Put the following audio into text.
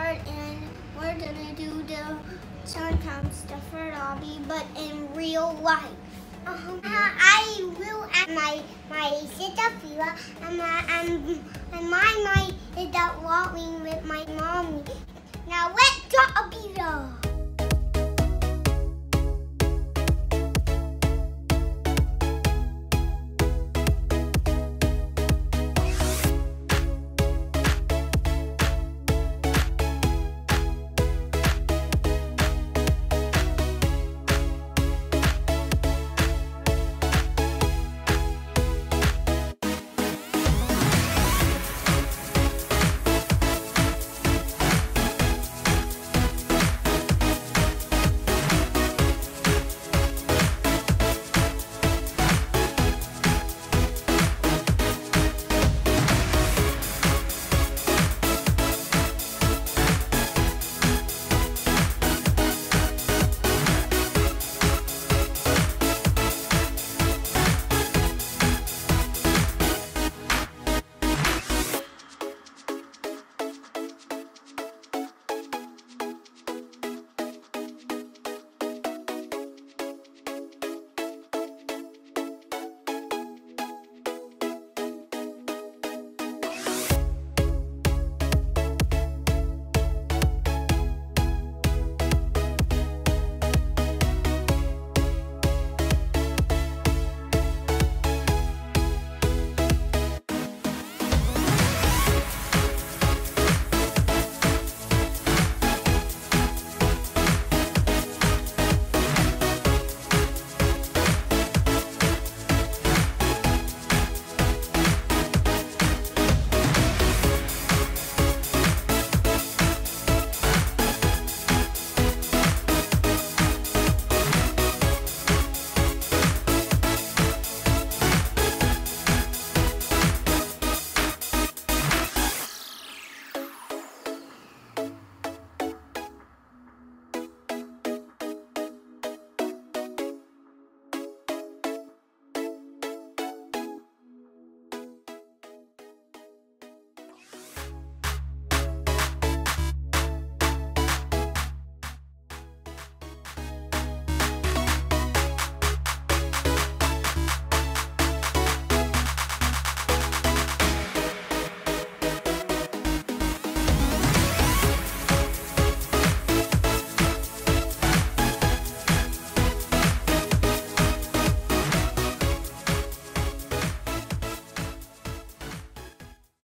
part, and we're gonna do the sometimes stuff for Obby, but in real life. I will add my sit-up viewer, and my night is out walking with my mommy. Now let's go, Obby.